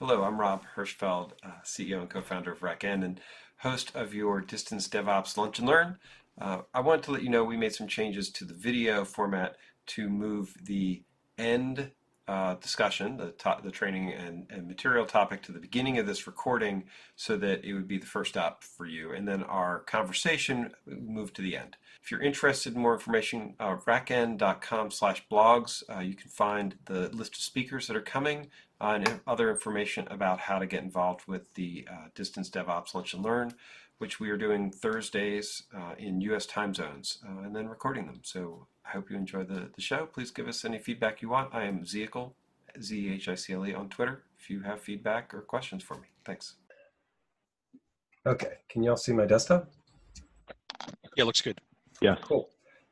Hello, I'm Rob Hirschfeld, CEO and co-founder of RackN and host of your Distance DevOps Lunch and Learn. I wanted to let you know we made some changes to the video format to move the end discussion, the training and material topic, to the beginning of this recording so that it would be the first up for you. And then our conversation moved to the end. If you're interested in more information, rackn.com/blogs, you can find the list of speakers that are coming. And other information about how to get involved with the Distance DevOps Lunch and Learn, which we are doing Thursdays in US time zones and then recording them. So I hope you enjoy the show. Please give us any feedback you want. I am Zehicle, Z-E-H-I-C-L-E on Twitter, if you have feedback or questions for me. Thanks. Okay, can y'all see my desktop? Yeah, looks good. Yeah. Cool.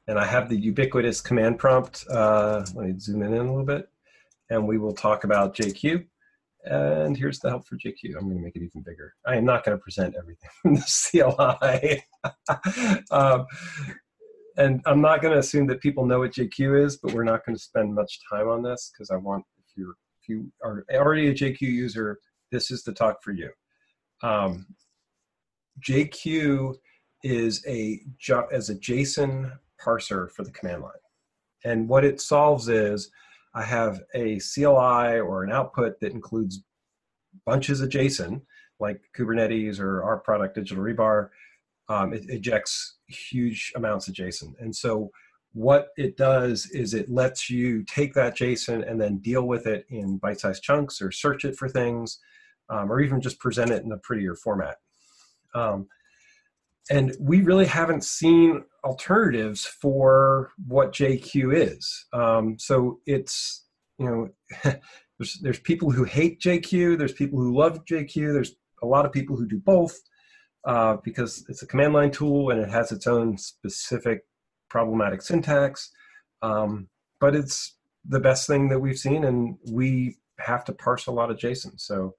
And I have the ubiquitous command prompt. Let me zoom in a little bit. And we will talk about JQ. And here's the help for JQ. I'm going to make it even bigger. I am not going to present everything from the CLI. And I'm not going to assume that people know what JQ is, but we're not going to spend much time on this because I want, if you are already a JQ user, this is the talk for you. JQ is a JSON parser for the command line. And what it solves is, I have a CLI or an output that includes bunches of JSON, like Kubernetes or our product, Digital Rebar. It ejects huge amounts of JSON. And so what it does is it lets you take that JSON and then deal with it in bite-sized chunks or search it for things, or even just present it in a prettier format. And we really haven't seen alternatives for what JQ is. So it's, you know, there's people who hate JQ, there's people who love JQ, there's a lot of people who do both because it's a command line tool and it has its own specific problematic syntax. But it's the best thing that we've seen, and we have to parse a lot of JSON. So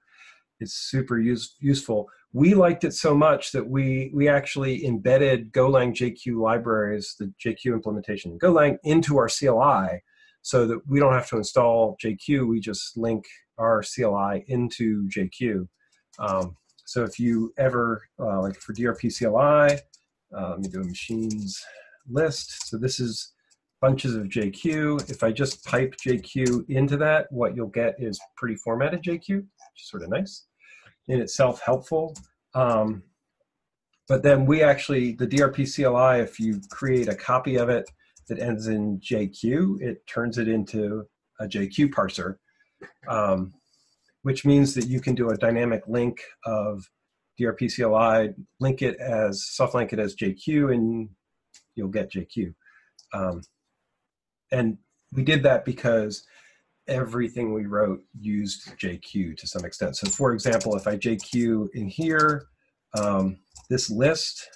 it's super useful. We liked it so much that we actually embedded Golang JQ libraries, the JQ implementation in Golang, into our CLI so that we don't have to install JQ. We just link our CLI into JQ. So if you ever, like for DRPCLI, let me do a machines list. So this is bunches of JQ. If I just pipe JQ into that, what you'll get is pretty formatted JQ, which is sort of nice. In itself helpful. But then we actually, the DRPCLI, if you create a copy of it that ends in JQ, it turns it into a JQ parser, which means that you can do a dynamic link of DRPCLI, soft link it as JQ, and you'll get JQ. And we did that because everything we wrote used JQ to some extent. So for example, if I JQ in here, this list,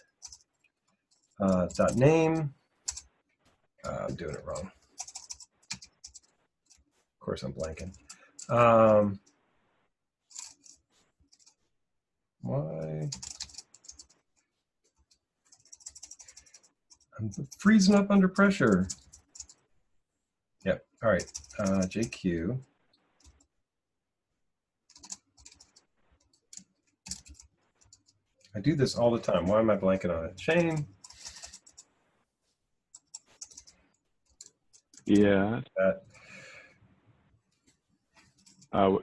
dot name, I'm doing it wrong. Of course I'm blanking. Why? I'm freezing up under pressure. Yep, all right, JQ. I do this all the time. Why am I blanking on it? Shane? Yeah. I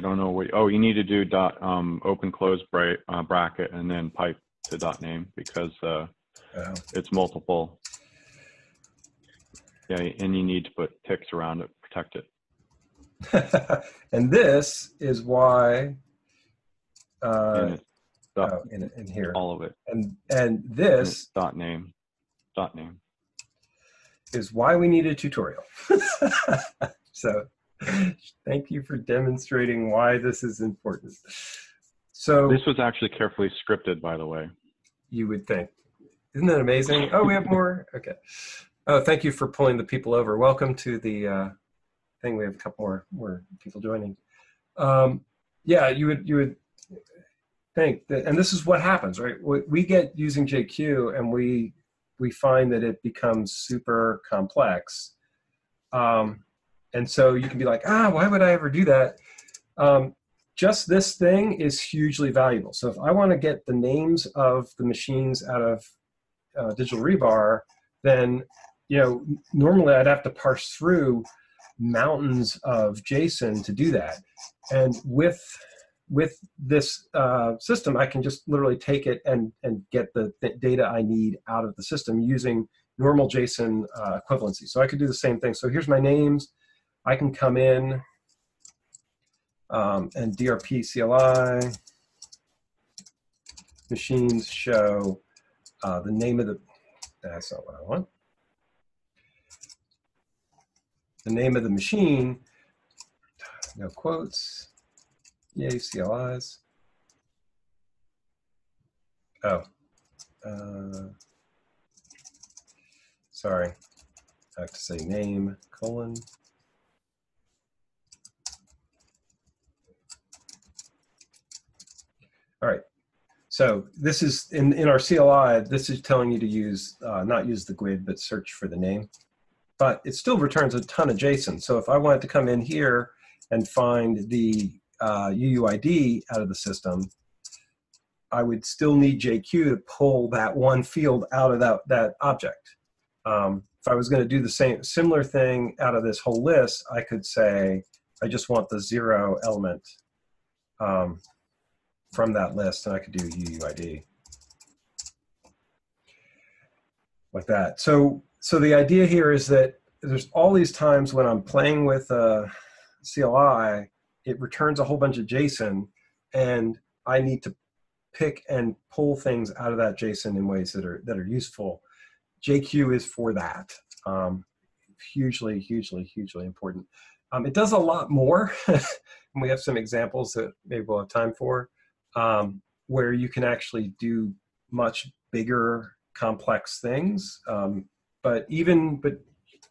don't know what, oh, you need to do dot open close bracket and then pipe to dot name because it's multiple. Yeah, and you need to put ticks around it, protect it. And this is why in here. All of it. And this dot name is why we need a tutorial. So thank you for demonstrating why this is important. So this was actually carefully scripted, by the way. You would think. Isn't that amazing? Oh, we have more? Okay. Oh, thank you for pulling the people over. Welcome to the thing. We have a couple more people joining. Yeah, you would think that, and this is what happens, right? We get using JQ and we find that it becomes super complex. And so you can be like, ah, why would I ever do that? Just this thing is hugely valuable. So if I want to get the names of the machines out of Digital Rebar, then normally I'd have to parse through mountains of JSON to do that. And with this system, I can just literally take it and get the data I need out of the system using normal JSON equivalency. So I could do the same thing. So here's my names. I can come in and DRPCLI machines show the name of the, that's not what I want. The name of the machine, no quotes, yay, CLIs. Oh, sorry, I have to say name, colon. All right, so this is, in our CLI, this is telling you to use, not use the GUID, but search for the name. But it still returns a ton of JSON. So if I wanted to come in here and find the UUID out of the system, I would still need JQ to pull that one field out of that object. If I was going to do the similar thing out of this whole list, I could say, I just want the 0 element from that list, and I could do UUID. Like that. So the idea here is that there's all these times when I'm playing with a CLI, it returns a whole bunch of JSON, and I need to pick and pull things out of that JSON in ways that are useful. JQ is for that. Hugely, hugely, hugely important. It does a lot more, and we have some examples that maybe we'll have time for, where you can actually do much bigger, complex things. But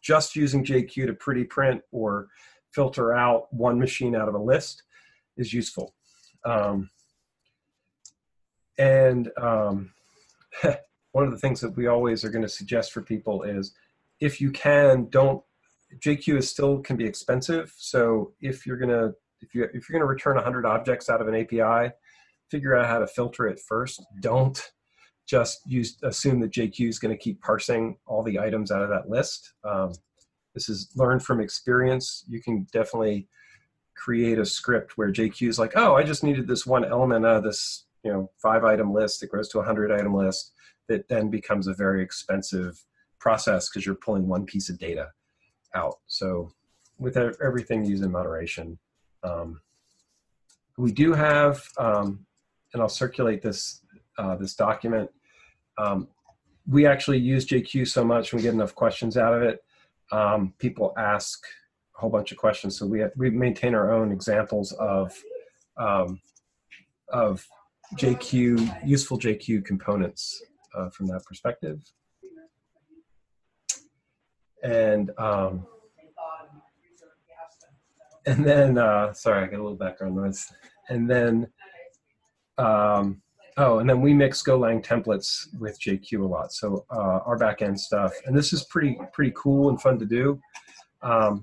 just using JQ to pretty print or filter out one machine out of a list is useful. One of the things that we always are going to suggest for people is, if you can, JQ is still can be expensive. So if you're gonna return 100 objects out of an API, figure out how to filter it first. Don't just assume that JQ is going to keep parsing all the items out of that list. This is learned from experience. You can definitely create a script where JQ is like, oh, I just needed this one element out of this 5-item list that grows to a 100-item list, that then becomes a very expensive process because you're pulling one piece of data out. So with everything, use in moderation. We do have, and I'll circulate this, this document. We actually use JQ so much, we get enough questions out of it. People ask a whole bunch of questions, so we maintain our own examples of JQ, useful JQ components from that perspective. And then, sorry, I got a little background noise. And then, and then we mix Golang templates with JQ a lot. So our backend stuff, and this is pretty cool and fun to do. I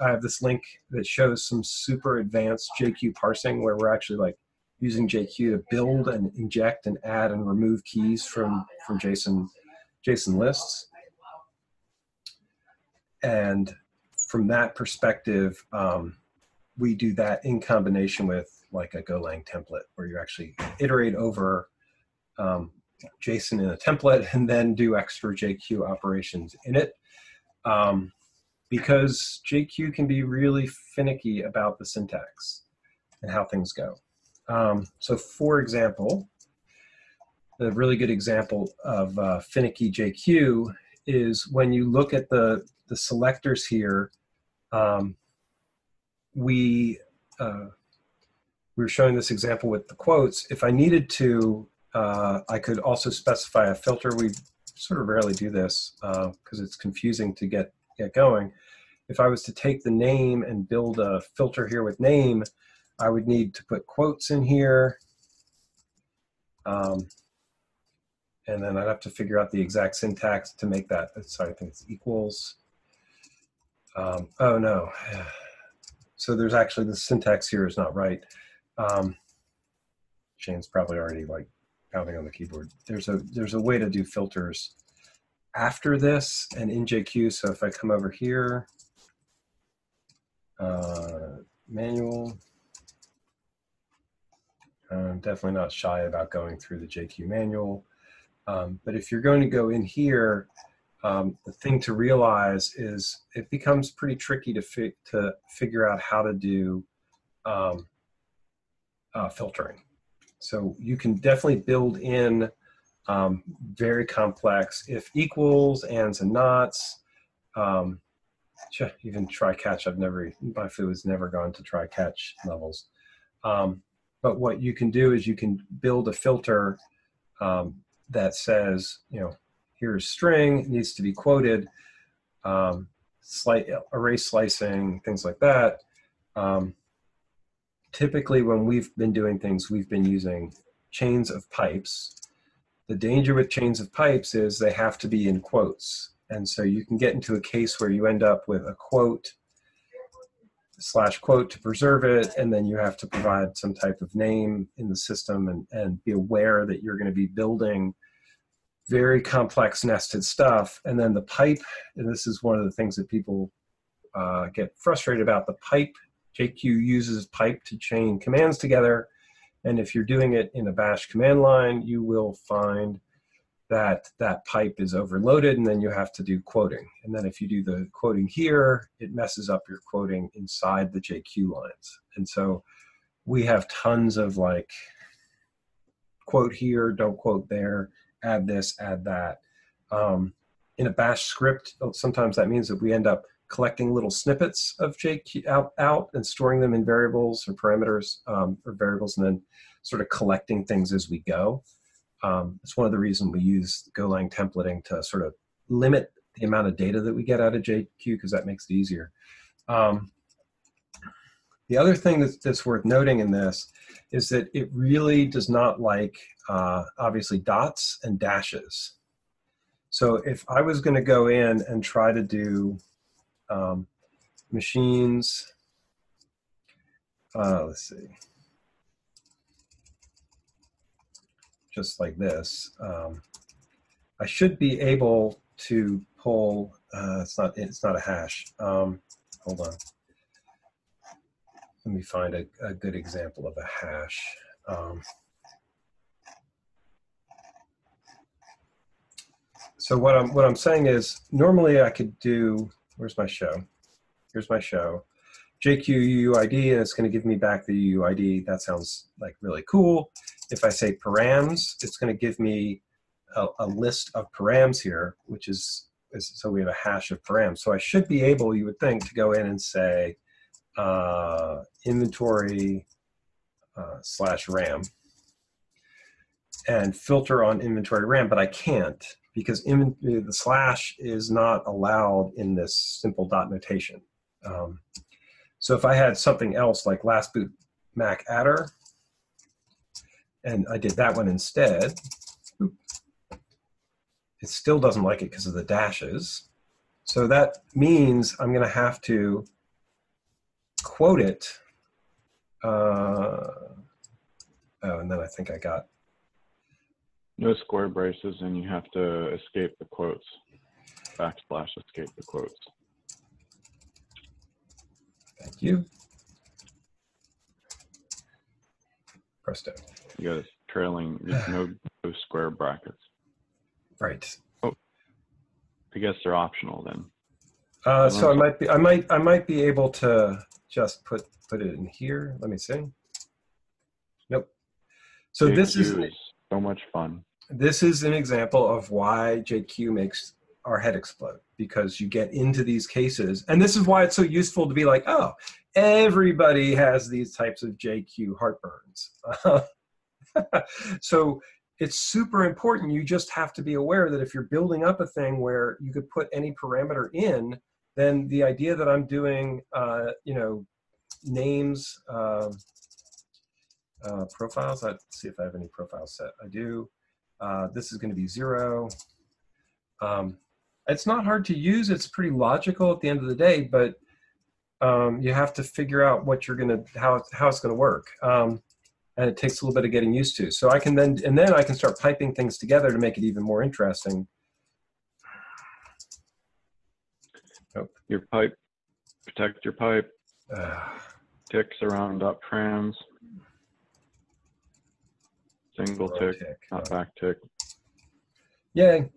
have this link that shows some super advanced JQ parsing where we're actually like using JQ to build and inject and add and remove keys from JSON lists. And from that perspective, we do that in combination with like a Golang template, where you actually iterate over JSON in a template and then do extra JQ operations in it. Because JQ can be really finicky about the syntax and how things go. So for example, a really good example of finicky JQ is when you look at the selectors here, we were showing this example with the quotes. If I needed to, I could also specify a filter. We sort of rarely do this because it's confusing to get going. If I was to take the name and build a filter here with name, I would need to put quotes in here. And then I'd have to figure out the exact syntax to make that. Sorry, I think it's equals. Oh no. So there's actually the syntax here is not right. Shane's probably already like pounding on the keyboard. There's a way to do filters after this and in JQ. So if I come over here, manual, I'm definitely not shy about going through the JQ manual. But if you're going to go in here, the thing to realize is it becomes pretty tricky to figure out how to do filtering. So you can definitely build in very complex if equals, ands and nots. Even try catch, my foo has never gone to try catch levels. But what you can do is you can build a filter that says, you know, here's string, it needs to be quoted, array slicing, things like that. Typically when we've been doing things, we've been using chains of pipes. The danger with chains of pipes is they have to be in quotes. And so you can get into a case where you end up with a quote slash quote to preserve it, and then you have to provide some type of name in the system and be aware that you're going to be building very complex nested stuff. And then the pipe, and this is one of the things that people get frustrated about, the pipe, JQ uses pipe to chain commands together. And if you're doing it in a bash command line, you will find that that pipe is overloaded, and then you have to do quoting. And then if you do the quoting here, it messes up your quoting inside the JQ lines. And so we have tons of like, quote here, don't quote there, add this, add that. In a bash script, sometimes that means that we end up collecting little snippets of JQ out and storing them in variables or parameters or variables, and then sort of collecting things as we go. It's one of the reasons we use Golang templating to sort of limit the amount of data that we get out of JQ, because that makes it easier. The other thing that's worth noting in this is that it really does not like, obviously, dots and dashes. So if I was going to go in and try to do machines, let's see, just like this, I should be able to pull, it's not a hash, hold on. Let me find a good example of a hash. So what I'm saying is, normally I could do, where's my show? Here's my show. JQ UUID, and it's going to give me back the UUID. That sounds like really cool. If I say params, it's going to give me a list of params here, which is so we have a hash of params. So I should be able, you would think, to go in and say inventory slash RAM and filter on inventory RAM, but I can't because the slash is not allowed in this simple dot notation. So if I had something else like last boot Mac adder, and I did that one instead, it still doesn't like it because of the dashes. So that means I'm going to have to quote it. Oh, and then I think I got no square braces, and you have to escape the quotes. Backslash escape the quotes. Thank you. Presto. You got it trailing, there's no square brackets. Right. Oh, I guess they're optional then. So I might be able to just put it in here. Let me see. Nope. So JQ this is so much fun. This is an example of why JQ makes our head explode, because you get into these cases, and this is why it's so useful to be like, oh, everybody has these types of JQ heartburns. So it's super important. You just have to be aware that if you're building up a thing where you could put any parameter in, then the idea that I'm doing, you know, names, profiles. Let's see if I have any profiles set. I do. This is going to be 0. It's not hard to use. It's pretty logical at the end of the day, but you have to figure out what you're gonna, how it's gonna work. And it takes a little bit of getting used to. So I can then, and then I can start piping things together to make it even more interesting. Oh. Your pipe, protect your pipe. Tick surround.params. Single tick, not back tick. Yay.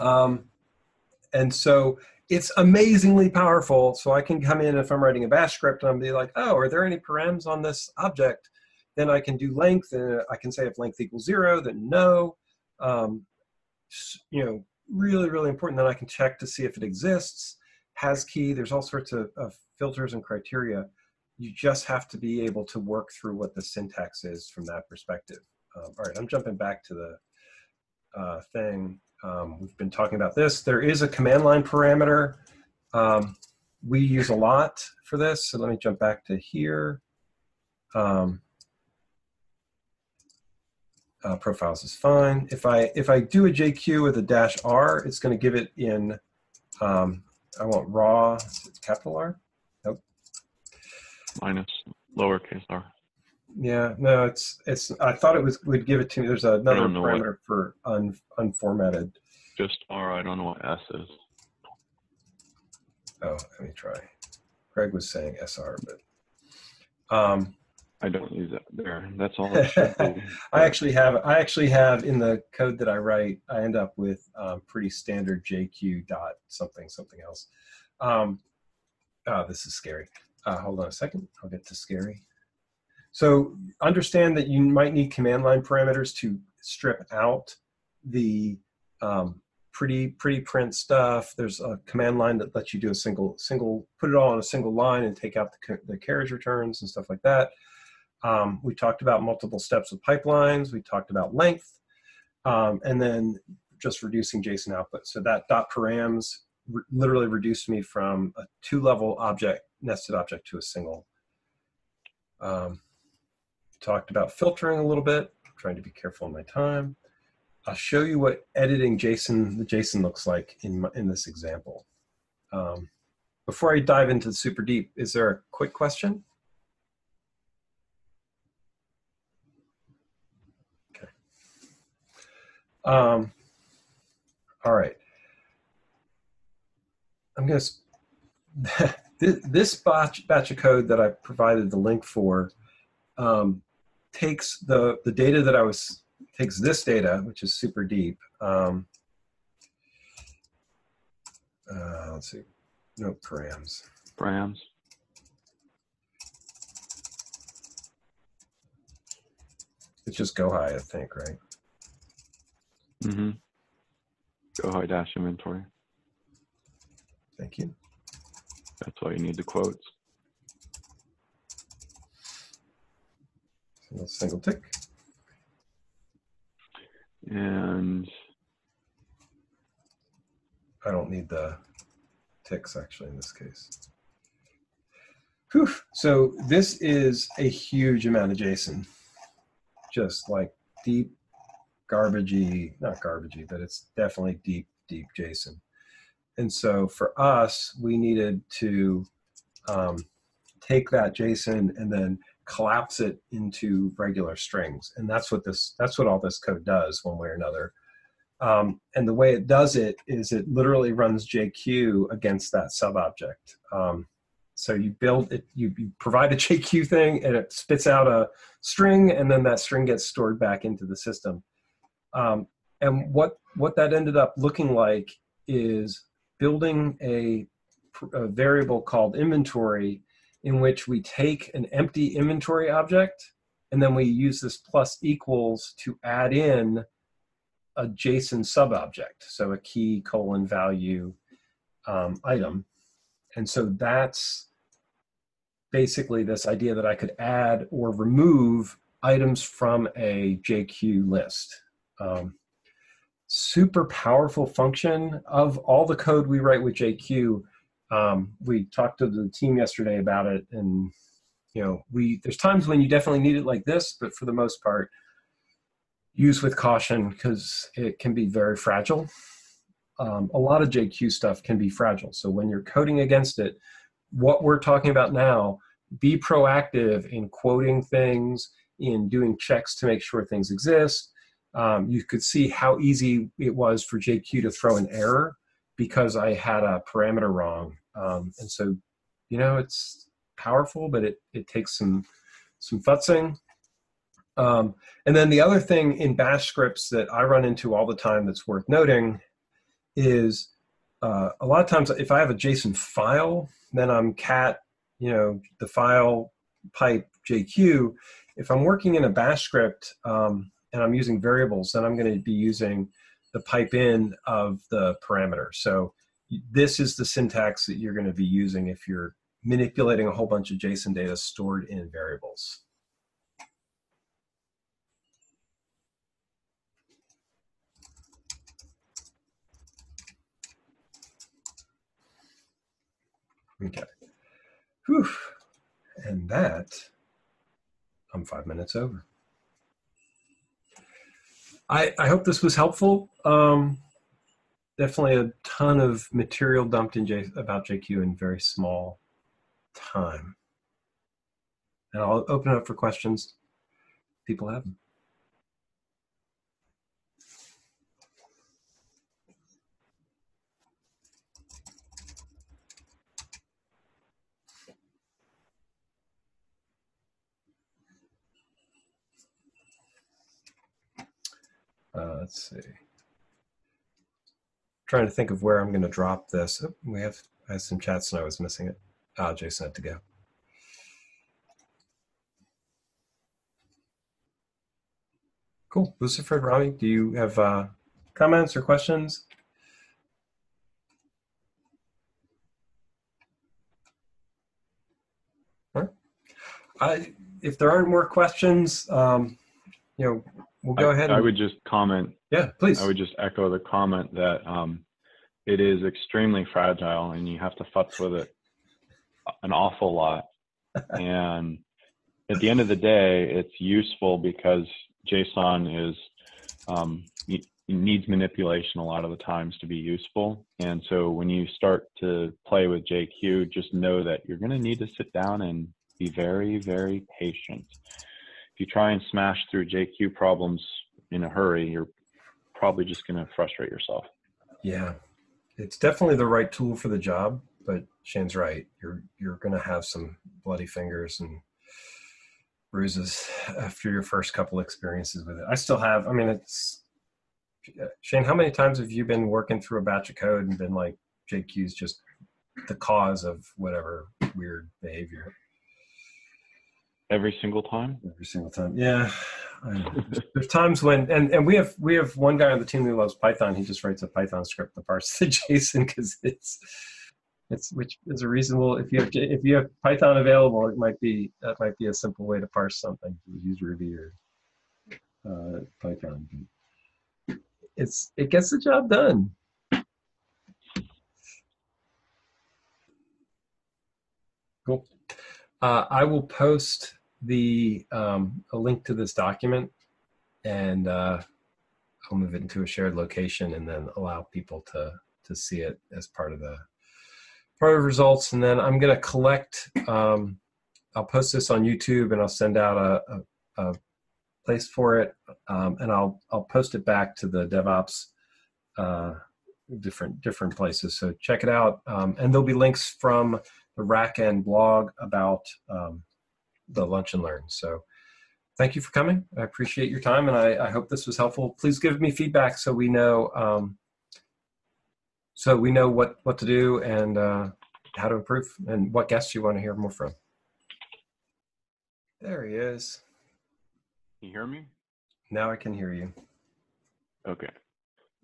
And so it's amazingly powerful. So I can come in if I'm writing a bash script and I'm be like, oh, are there any params on this object? Then I can do length, and I can say if length equals 0, then no. You know, really, really important. Then I can check to see if it exists. Has key, there's all sorts of filters and criteria. You just have to be able to work through what the syntax is from that perspective. All right, I'm jumping back to the thing. We've been talking about this. There is a command line parameter we use a lot for this. So let me jump back to here. Profiles is fine. If I do a JQ with a -R, it's going to give it in. I want raw. It's capital R. Nope. Minus lowercase r. Yeah, no, it's. I thought it would give it to me. There's another parameter for unformatted. Just r. I don't know what s is. Oh, let me try. Greg was saying sr, but I don't use that there. That's all. I actually have in the code that I write. I end up with pretty standard JQ dot something something else. This is scary. Hold on a second. I'll get to scary. So understand that you might need command line parameters to strip out the pretty print stuff. There's a command line that lets you do a single put it all on a single line and take out the carriage returns and stuff like that. We talked about multiple steps with pipelines. We talked about length, and then just reducing JSON output. So that .params literally reduced me from a 2-level object, nested object, to a single. Talked about filtering a little bit. I'm trying to be careful in my time. I'll show you what editing the JSON looks like in this example. Before I dive into the super deep, is there a quick question? Okay. All right. I'm going to... This batch of code that I provided the link for takes the data that I was, takes this data, which is super deep. Let's see, no params. Params. It's just go high, I think, right? Mm-hmm. Go high dash inventory. Thank you. That's why you need the quotes. Single tick. And I don't need the ticks actually in this case. Whew. So this is a huge amount of JSON. Just like deep, garbagey, not garbagey, but it's definitely deep, deep JSON. And so for us, we needed to take that JSON and then collapse it into regular strings. And that's what that's what all this code does one way or another. And the way it does it is it literally runs JQ against that sub-object. So you build it, you provide a JQ thing and it spits out a string, and then that string gets stored back into the system. And what that ended up looking like is building a variable called inventory, in which we take an empty inventory object, and then we use this += to add in a JSON sub-object, so a key : value item. And so that's basically this idea that I could add or remove items from a JQ list. Super powerful function. Of all the code we write with JQ, we talked to the team yesterday about it, and you know, there's times when you definitely need it like this, but for the most part, use with caution because it can be very fragile. a lot of JQ stuff can be fragile. So when you're coding against it, what we're talking about now, be proactive in quoting things, in doing checks to make sure things exist. You could see how easy it was for JQ to throw an error because I had a parameter wrong. And so, you know, it's powerful, but it takes some futzing. And then the other thing in bash scripts that I run into all the time that's worth noting is a lot of times if I have a JSON file, then I'm cat, you know, the file pipe JQ. If I'm working in a bash script and I'm using variables, then I'm going to be using the pipe in of the parameter. So this is the syntax that you're going to be using if you're manipulating a whole bunch of JSON data stored in variables. Okay. Whew. And that, I'm 5 minutes over. I hope this was helpful. Definitely a ton of material dumped in about JQ in very small time. And I'll open it up for questions. People have them. Let's see. I'm trying to think of where I'm going to drop this. Oh, I had some chats and I was missing it. Ah, Jason had to go. Cool. Lucifer, Rami, do you have comments or questions? All right. If there aren't more questions, you know, we'll go ahead. I would just comment. Yeah, please. I would just echo the comment that it is extremely fragile and you have to futz with it an awful lot. And at the end of the day, it's useful because JSON is, it needs manipulation a lot of the times to be useful. And so when you start to play with JQ, just know that you're going to need to sit down and be very, very patient. If you try and smash through JQ problems in a hurry, you're probably just going to frustrate yourself. Yeah, it's definitely the right tool for the job, but Shane's right. You're going to have some bloody fingers and bruises after your first couple experiences with it. I still have. I mean, it's Shane. How many times have you been working through a batch of code and been like, JQ's just the cause of whatever weird behavior? Every single time? Every single time, yeah. There's times when, and we have one guy on the team who loves Python. He just writes a Python script to parse the JSON because it's which is a reasonable. If you have Python available, that might be a simple way to parse something. Use Ruby or Python. It gets the job done. Cool. I will post the a link to this document, and I'll move it into a shared location, and then allow people to see it as part of results. And then I'm going to collect. I'll post this on YouTube, and I'll send out a place for it, and I'll post it back to the DevOps different places. So check it out, and there'll be links from the RackN blog about the lunch and learn. So thank you for coming. I appreciate your time, and I hope this was helpful. Please give me feedback so we know what to do and how to improve and what guests you want to hear more from. There he is. Can you hear me? Now I can hear you. Okay.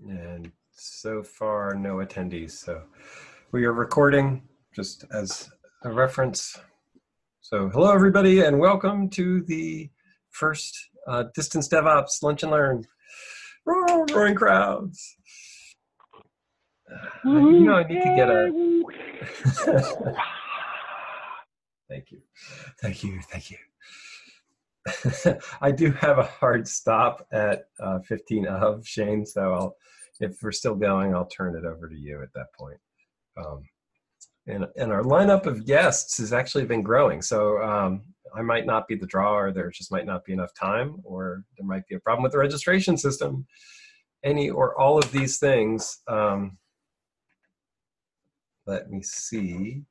And so far, no attendees. So we are recording. Just as a reference. So hello everybody and welcome to the first Distance DevOps Lunch and Learn. Roaring crowds. You know I need to get a... Thank you. Thank you, thank you. I do have a hard stop at 15 of Shane, so I'll if we're still going, I'll turn it over to you at that point. And our lineup of guests has actually been growing. So I might not be the draw, or there just might not be enough time, or there might be a problem with the registration system. Any or all of these things. Let me see.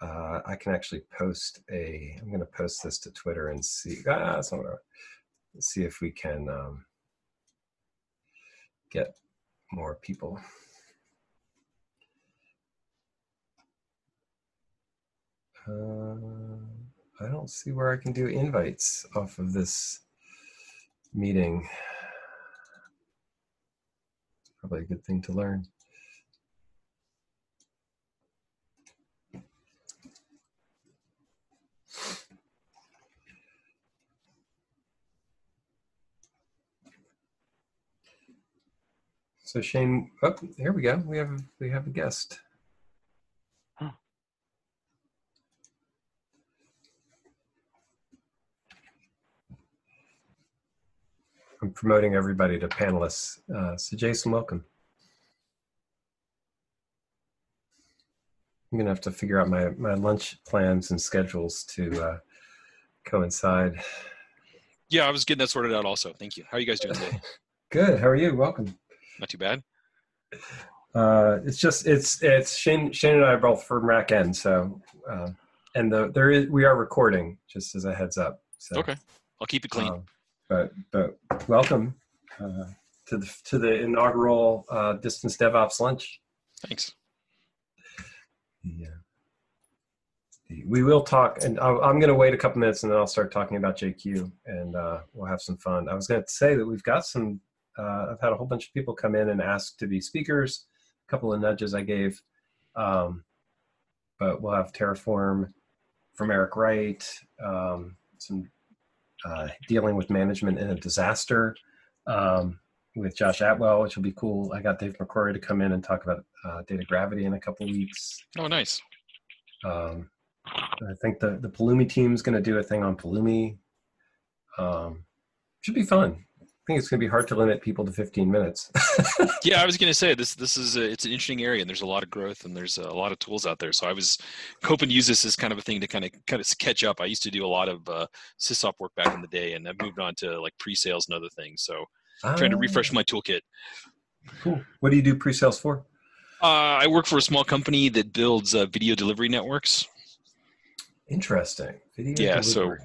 I can actually post a, I'm going to post this to Twitter and see, see if we can get more people. I don't see where I can do invites off of this meeting. Probably a good thing to learn. So Shane, oh, here we go. We have a guest. Huh. I'm promoting everybody to panelists. So Jason, welcome. I'm gonna have to figure out my lunch plans and schedules to coincide. Yeah, I was getting that sorted out also. Thank you. How are you guys doing today? Good, how are you? Welcome. Not too bad. It's Shane and I are both from RackN, so and we are recording, just as a heads up. So. Okay, I'll keep it clean. But welcome to the inaugural Distance DevOps Lunch. Thanks. Yeah. We will talk, and I'm going to wait a couple minutes, and then I'll start talking about JQ, and we'll have some fun. I was going to say that we've got some. I've had a whole bunch of people come in and ask to be speakers, a couple of nudges I gave, but we'll have Terraform from Eric Wright, some dealing with management in a disaster with Josh Atwell, which will be cool. I got Dave McCrory to come in and talk about data gravity in a couple of weeks. Oh, nice. I think the Pulumi team's going to do a thing on Pulumi. Should be fun. I think it's going to be hard to limit people to 15 minutes. Yeah, I was going to say this is it's an interesting area, and there's a lot of growth, and there's a lot of tools out there. So I was hoping to use this as kind of a thing to kind of catch up. I used to do a lot of sysop work back in the day, and I've moved on to like pre-sales and other things. So I'm trying to refresh my toolkit. Cool. What do you do pre-sales for? I work for a small company that builds video delivery networks. Interesting. Video delivery. So.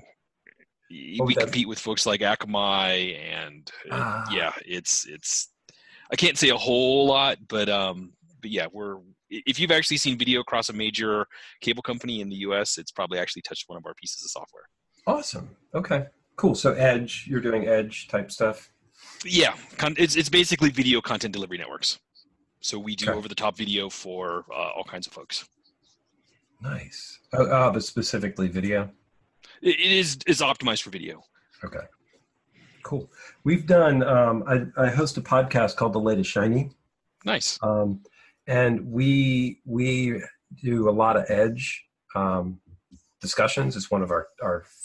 We compete with folks like Akamai, and yeah, it's. I can't say a whole lot, but yeah, if you've actually seen video across a major cable company in the U.S., it's probably actually touched one of our pieces of software. Awesome. Okay. Cool. So Edge, you're doing Edge type stuff. Yeah, it's basically video content delivery networks. So we do over the top video for all kinds of folks. Nice. But specifically video. It is optimized for video. Okay, cool. We've done, I host a podcast called The Latest Shiny. Nice. And we do a lot of Edge discussions. It's one of our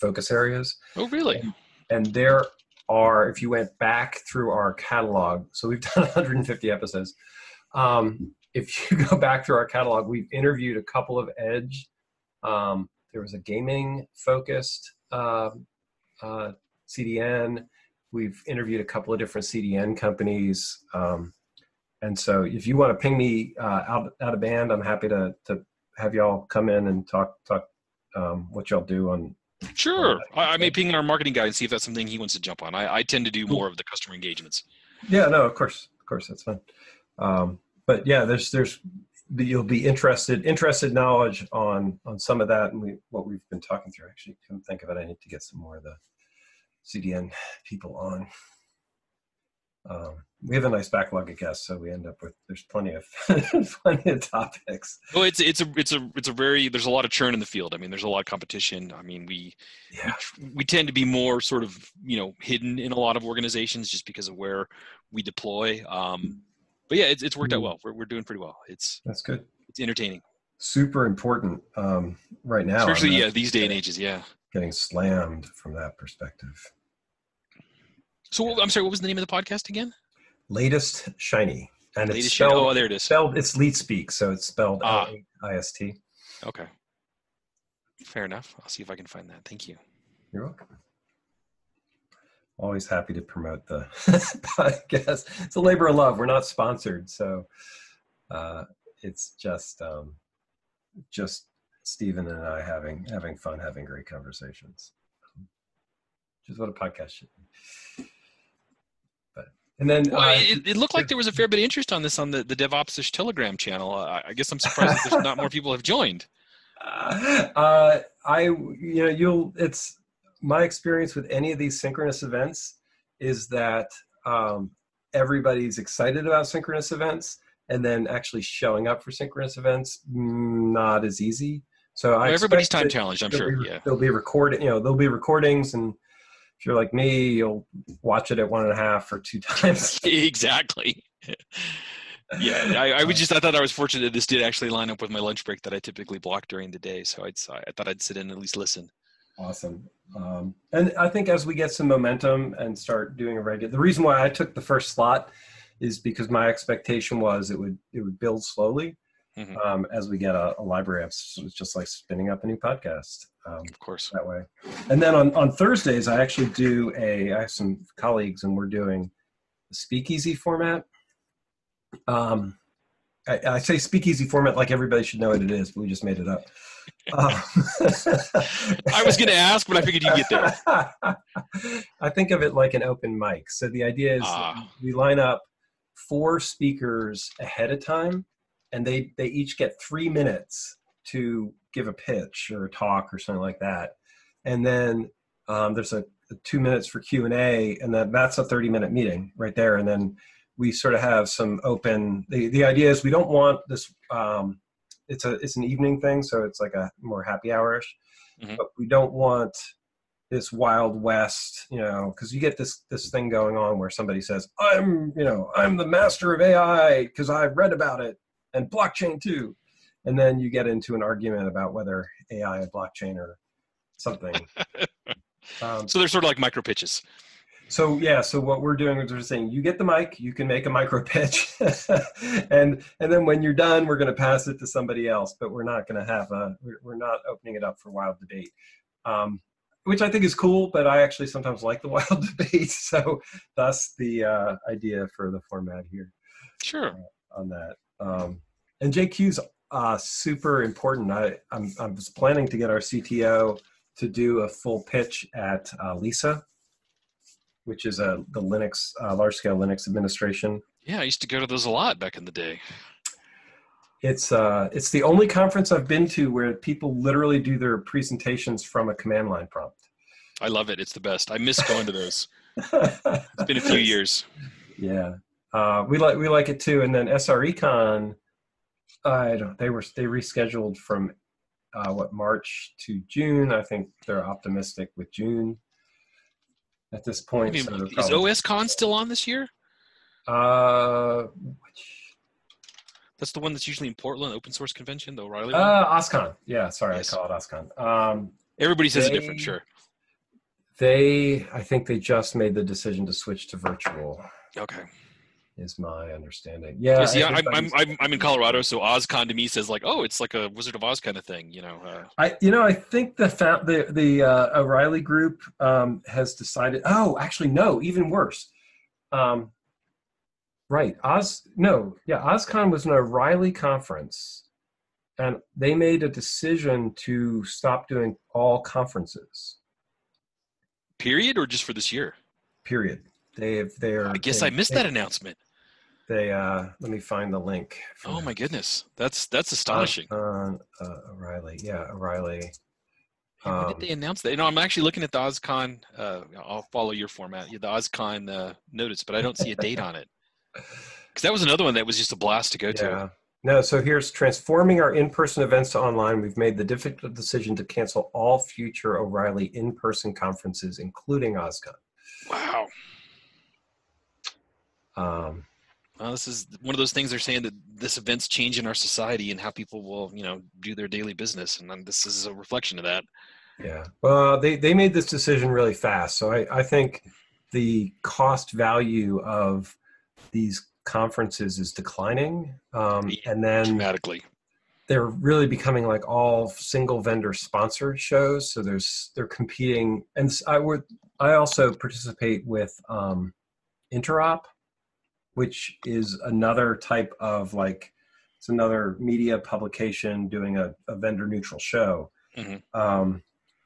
focus areas. Oh, really? And there are, if you went back through our catalog, so we've done 150 episodes. If you go back through our catalog, we've interviewed a couple of Edge there was a gaming-focused CDN. We've interviewed a couple of different CDN companies, and so if you want to ping me out of band, I'm happy to have y'all come in and talk what y'all do on. Sure, I may ping our marketing guy and see if that's something he wants to jump on. I tend to do more of the customer engagements. Yeah, no, of course, that's fine. But yeah, there's. You'll be interested knowledge on some of that and what we've been talking through. Actually, I couldn't think of it. I need to get some more of the CDN people on. We have a nice backlog of guests, so we end up with there's plenty of topics. Well, it's a very there's a lot of churn in the field. I mean, there's a lot of competition. I mean, we tend to be more sort of hidden in a lot of organizations just because of where we deploy. But yeah, it's worked out well. We're doing pretty well. That's good. It's entertaining. Super important right now. Especially these day and ages, yeah. Getting slammed from that perspective. So I'm sorry, what was the name of the podcast again? Latest Shiny. And it's spelled, oh, there it is. It's Leet Speak, so it's spelled L-A-I-S-T. Okay. Fair enough. I'll see if I can find that. Thank you. You're welcome. Always happy to promote the podcast. It's a labor of love. We're not sponsored, so it's just Stephen and I having fun, having great conversations. Which is what a podcast should be. And then well, it looked like there was a fair bit of interest on this on the DevOps-ish Telegram channel. I guess I'm surprised that not more people have joined. It's my experience with any of these synchronous events is that everybody's excited about synchronous events, and then actually showing up for synchronous events not as easy. So everybody's time challenged, I'm sure. Yeah, there'll be recording. There'll be recordings and. If you're like me, you'll watch it at 1.5 or 2 times. Exactly. Yeah, I thought I was fortunate that this did actually line up with my lunch break that I typically block during the day. So I thought I'd sit in and at least listen. Awesome. And I think as we get some momentum and start doing a regular, the reason why I took the first slot is because my expectation was it would build slowly as we get a library. It's just like spinning up a new podcast. Of course, that way. And then on Thursdays, I actually I have some colleagues and we're doing a speakeasy format. I say speakeasy format like everybody should know what it is, but we just made it up. I was going to ask, but I figured you'd get there. I think of it like an open mic. So the idea is we line up 4 speakers ahead of time and they each get 3 minutes to give a pitch or a talk or something like that. And then there's a 2 minutes for Q&A, and that's a 30-minute meeting right there. And then we sort of have some open, the idea is we don't want this, it's an evening thing, so it's like a more happy hour-ish, but we don't want this Wild West, because you get this thing going on where somebody says, I'm the master of AI because I've read about it and blockchain too. And then you get into an argument about whether AI and blockchain or something. So they're sort of like micro pitches. So what we're doing is we're saying, you get the mic, you can make a micro pitch. and then when you're done, we're going to pass it to somebody else, but we're not going to we're not opening it up for wild debate, which I think is cool, but I actually sometimes like the wild debate. So that's the idea for the format here. Sure. On that. And JQ's super important. I was planning to get our CTO to do a full pitch at LISA, which is the Linux large-scale Linux administration. Yeah, I used to go to those a lot back in the day. It's the only conference I've been to where people literally do their presentations from a command line prompt. I love it. It's the best. I miss going to those. It's been a few years. Yeah, we like it too. And then SREcon. They rescheduled from March to June. I think they're optimistic with June at this point. I mean, is OSCon still on this year? That's the one that's usually in Portland, open source convention, the O'Reilly one? OSCon. Yeah, sorry, yes. I call it OSCon. Everybody says it different, sure. I think they just made the decision to switch to virtual. Okay. Is my understanding. Yeah. See, I'm in Colorado, so OSCon to me says like, oh, it's like a Wizard of Oz kind of thing, I think the O'Reilly group has decided. Oh, actually, no, even worse. Right, OSCon was an O'Reilly conference, and they made a decision to stop doing all conferences. Period, or just for this year? Period. I missed that announcement. Let me find the link. Oh my goodness. That's astonishing. O'Reilly. Yeah. O'Reilly. When did they announce that? I'm actually looking at the OSCon. I'll follow your format. The OSCon notice, but I don't see a date on it. Cause that was another one that was just a blast to go to. No. So here's transforming our in-person events to online. We've made the difficult decision to cancel all future O'Reilly in-person conferences, including OSCon. Wow. Well, this is one of those things they're saying that this event's changing our society and how people will, do their daily business. And then this is a reflection of that. Yeah. Well, they made this decision really fast. So I think the cost value of these conferences is declining. And then dramatically, they're really becoming like all single vendor sponsor shows. So they're competing. And I also participate with Interop, which is another type of like, it's another media publication doing a vendor neutral show. Mm-hmm.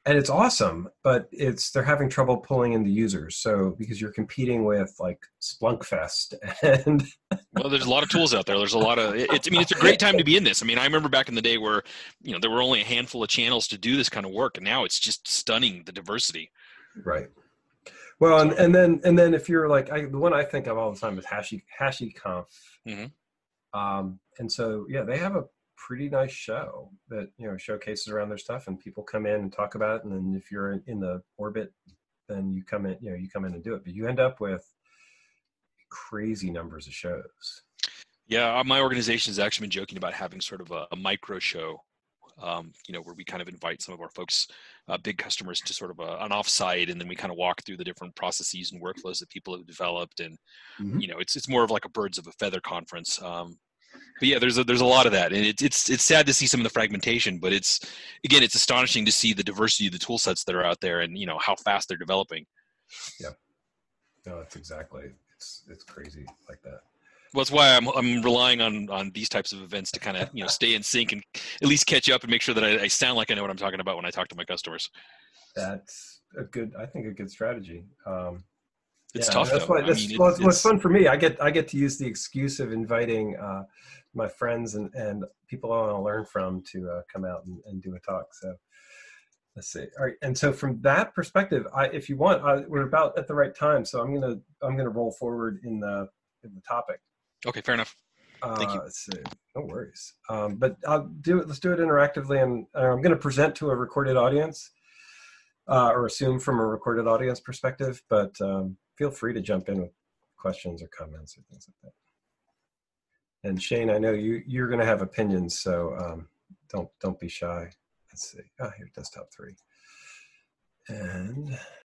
And it's awesome, but they're having trouble pulling in the users. So because you're competing with like SplunkFest and well, there's a lot of tools out there. There's a lot of I mean, it's a great time to be in this. I mean, I remember back in the day where there were only a handful of channels to do this kind of work, and now it's just stunning the diversity. Right. Well, and then if you're like the one I think of all the time is HashiConf. Mm-hmm. And so yeah, they have a pretty nice show that showcases around their stuff, and people come in and talk about it. And then if you're in the orbit, then you come in, you come in and do it. But you end up with crazy numbers of shows. Yeah, my organization has actually been joking about having sort of a micro show, where we kind of invite some of our folks, big customers, to sort of an offsite, and then we kind of walk through the different processes and workflows that people have developed. And mm-hmm. It's more of like a birds of a feather conference. But yeah, there's a lot of that, and it's sad to see some of the fragmentation. But it's astonishing to see the diversity of the tool sets that are out there, and how fast they're developing. Yeah, no, that's exactly it's crazy like that. Well, that's why I'm relying on these types of events to kind of stay in sync and at least catch up and make sure that I sound like I know what I'm talking about when I talk to my customers. That's a good strategy. It's tough. That's though. What's fun for me. I get to use the excuse of inviting my friends and people I want to learn from to come out and do a talk. So let's see. All right. And so from that perspective, if you want, we're about at the right time. So I'm gonna roll forward in the topic. Okay. Fair enough. Thank you. Let's see. No worries. But I'll do it. Let's do it interactively, and I'm gonna present to a recorded audience, or assume from a recorded audience perspective, but. Feel free to jump in with questions or comments or things like that. And Shane, I know you're going to have opinions, so don't be shy. Let's see. Oh, here, desktop 3. And